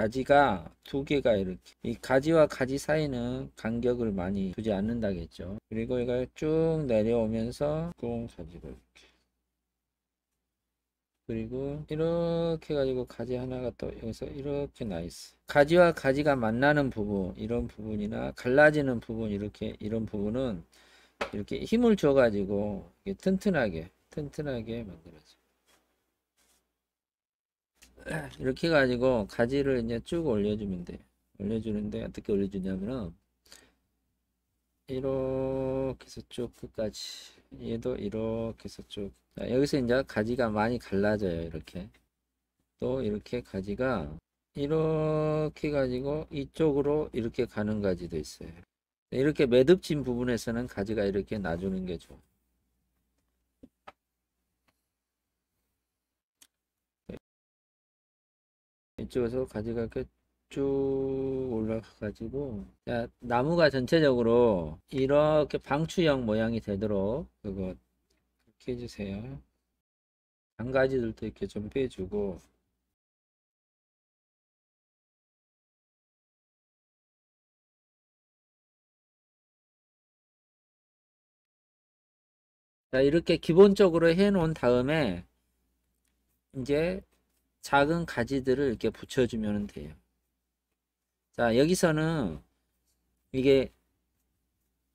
가지가 두 개가 이렇게, 이 가지와 가지 사이는 간격을 많이 두지 않는다겠죠. 그리고 얘가 쭉 내려오면서 꽁 가지고 이렇게, 그리고 이렇게 가지고 가지 하나가 또 여기서 이렇게 나있어. 가지와 가지가 만나는 부분, 이런 부분이나 갈라지는 부분, 이렇게 이런 부분은 이렇게 힘을 줘 가지고 튼튼하게 만들어져. 이렇게 가지고 가지를 이제 쭉 올려주면 돼. 올려주는데 어떻게 올려주냐면은 이렇게 해서 쭉 끝까지, 얘도 이렇게 해서 쭉. 여기서 이제 가지가 많이 갈라져요. 이렇게 또 이렇게 가지가 이렇게 가지고 이쪽으로 이렇게 가는 가지도 있어요. 이렇게 매듭진 부분에서는 가지가 이렇게 놔주는 게 좋아. 이쪽에서 가지가 이렇게 쭉 올라가 가지고, 나무가 전체적으로 이렇게 방추형 모양이 되도록 그거 이렇게 해주세요. 단가지들도 이렇게 좀 빼주고, 자 이렇게 기본적으로 해 놓은 다음에 이제 작은 가지들을 이렇게 붙여주면 돼요. 자 여기서는 이게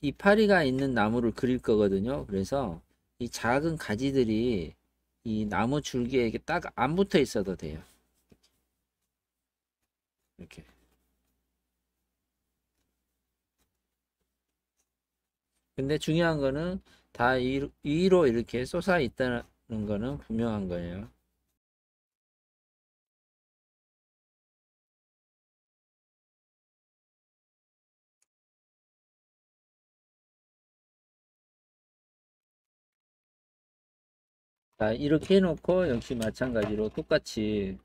이파리가 있는 나무를 그릴 거거든요. 그래서 이 작은 가지들이 이 나무 줄기에 이렇게 딱 안 붙어 있어도 돼요. 이렇게 근데 중요한 거는 다 위로 이렇게 솟아 있다는 거는 분명한 거예요. 자 이렇게 해놓고 역시 마찬가지로 똑같이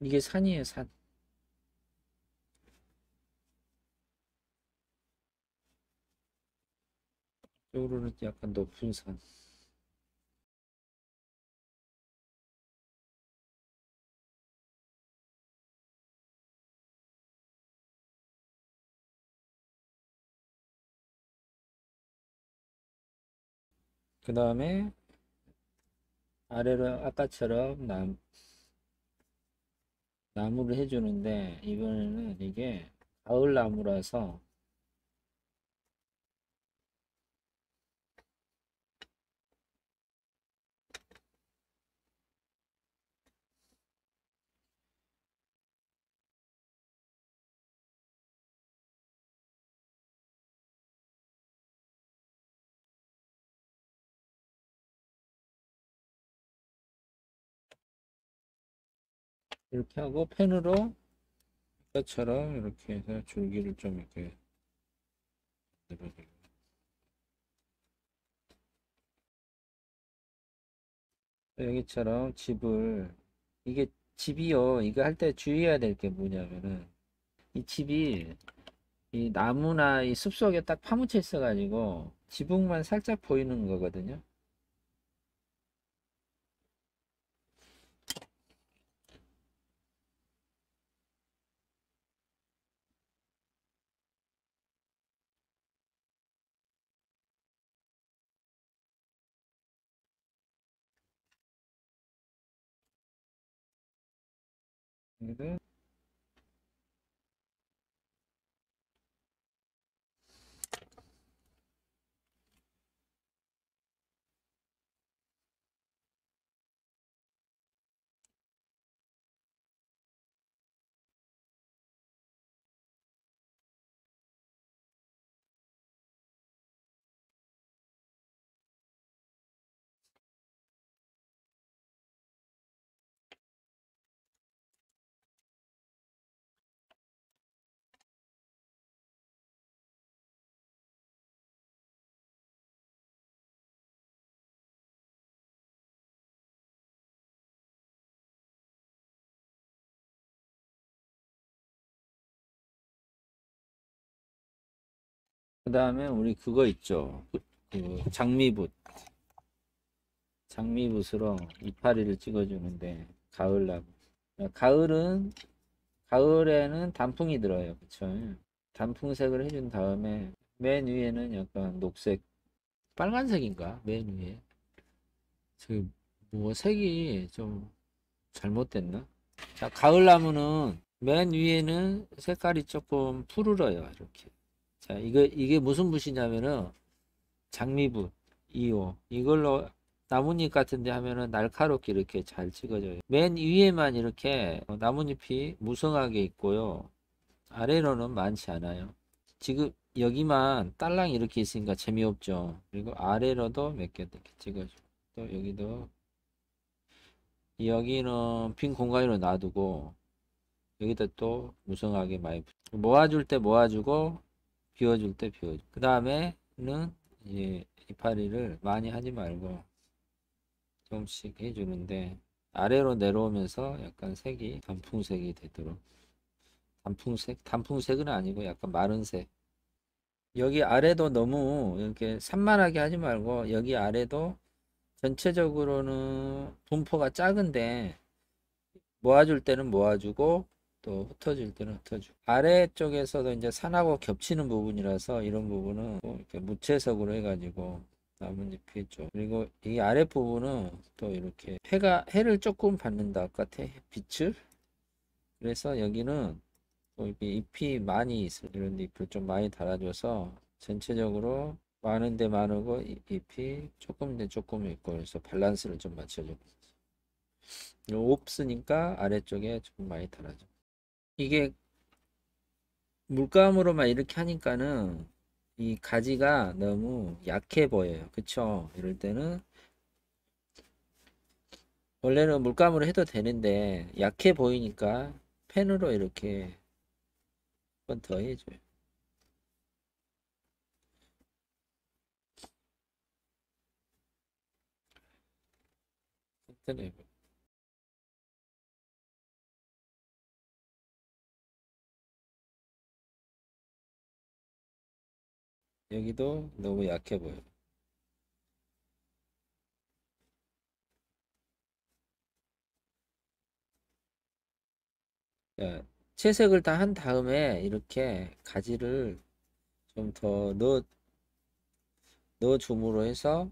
이게 산이에요, 산. 이쪽으로는 약간 높은 산. 그 다음에 아래로 아까처럼 나무를 해주는데, 이번에는 이게 가을 나무라서 이렇게 하고 펜으로 이것처럼 이렇게 해서 줄기를 좀 이렇게 만들어주고, 여기처럼 집을, 이게 집이요, 이거 할 때 주의해야 될 게 뭐냐면은 이 집이 이 나무나 이 숲속에 딱 파묻혀 있어 가지고 지붕만 살짝 보이는 거거든요. 얘는 그 다음에 우리 그거 있죠. 그 장미붓으로 이파리를 찍어주는데 가을나무. 가을에는 단풍이 들어요, 그쵸? 단풍색을 해준 다음에 맨 위에는 약간 녹색, 빨간색인가? 맨 위에 저기 뭐 색이 좀 잘못됐나? 자, 가을나무는 맨 위에는 색깔이 조금 푸르러요, 이렇게. 자, 이게 무슨 붓이냐면은 장미붓 2호. 이걸로 나뭇잎 같은데 하면은 날카롭게 이렇게 잘 찍어져요. 맨 위에만 이렇게 나뭇잎이 무성하게 있고요. 아래로는 많지 않아요. 지금 여기만 딸랑 이렇게 있으니까 재미없죠. 그리고 아래로도 몇 개 이렇게 찍어줘요. 또 여기도, 여기는 빈 공간으로 놔두고 여기다 또 무성하게 많이 모아줄 때 모아주고 비워줄 때 비워줘. 그 다음에는 이파리를 많이 하지 말고 조금씩 해주는데 아래로 내려오면서 약간 색이 단풍색이 되도록. 단풍색은 아니고 약간 마른색. 여기 아래도 너무 이렇게 산만하게 하지 말고 여기 아래도 전체적으로는 분포가 작은데 모아줄 때는 모아주고 또 흩어질 때는 흩어지고. 아래쪽에서도 이제 산하고 겹치는 부분이라서 이런 부분은 이렇게 무채색으로 해가지고 나뭇잎이 있죠. 그리고 이 아랫부분은 또 이렇게 해를 조금 받는다. 아까 빛을. 그래서 여기는 또 이렇게 잎이 많이 있어요. 이런 잎을 좀 많이 달아줘서 전체적으로 많은데 많고 잎이 조금인데 조금 있고, 그래서 밸런스를 좀 맞춰주고. 없으니까 아래쪽에 좀 많이 달아줘. 이게 물감으로만 이렇게 하니까는 이 가지가 너무 약해 보여요, 그쵸? 이럴 때는 원래는 물감으로 해도 되는데 약해 보이니까 펜으로 이렇게 한 번 더 해줘요. 여기도 너무 약해 보여요. 자, 채색을 다 한 다음에 이렇게 가지를 좀 더 넣어줌으로 해서,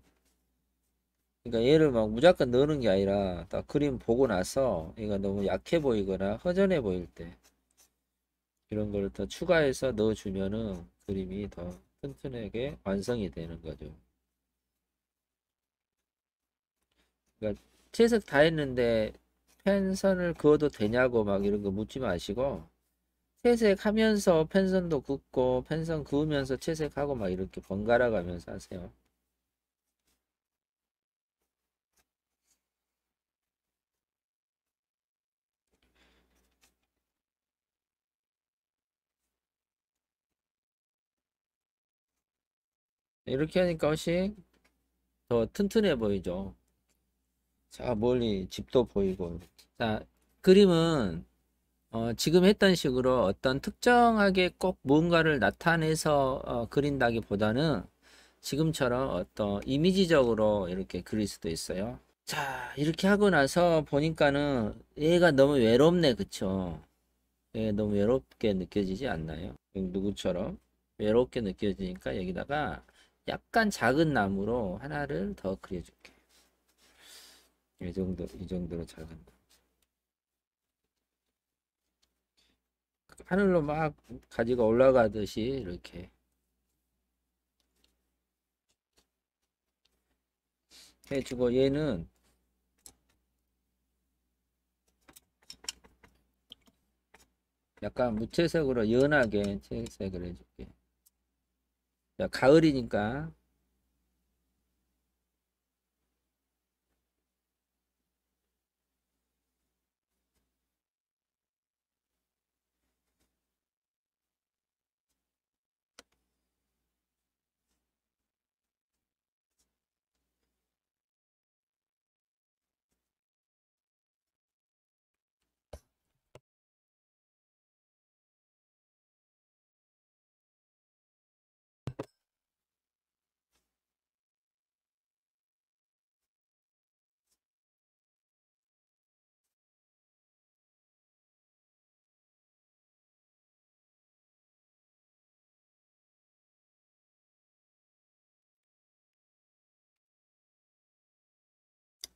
그러니까 얘를 막 무조건 넣는 게 아니라 딱 그림 보고 나서 얘가 너무 약해 보이거나 허전해 보일 때 이런 걸 더 추가해서 넣어주면은 그림이 더 튼튼하게 완성이 되는 거죠. 그러니까 채색 다 했는데 펜선을 그어도 되냐고 막 이런 거 묻지 마시고, 채색하면서 펜선도 긋고 펜선 그으면서 채색하고 막 이렇게 번갈아 가면서 하세요. 이렇게 하니까 훨씬 더 튼튼해 보이죠. 자, 멀리 집도 보이고. 자, 그림은 지금 했던 식으로 어떤 특정하게 꼭 뭔가를 나타내서 그린다기 보다는 지금처럼 어떤 이미지적으로 이렇게 그릴 수도 있어요. 자, 이렇게 하고 나서 보니까는 얘가 너무 외롭네, 그쵸? 얘 너무 외롭게 느껴지지 않나요? 누구처럼 외롭게 느껴지니까 여기다가 약간 작은 나무로 하나를 더 그려줄게. 이 정도로 작은 나무. 하늘로 막 가지가 올라가듯이 이렇게 해주고, 얘는 약간 무채색으로 연하게 채색을 해줄게. 자, 가을이니까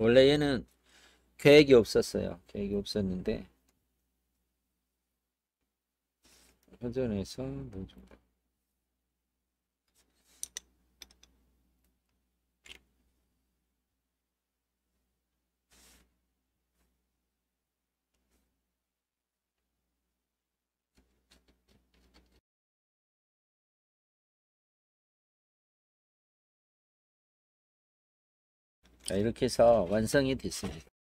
원래 얘는 계획이 없었어요. 계획이 없었는데 회전해서 자, 이렇게 해서 완성이 됐습니다.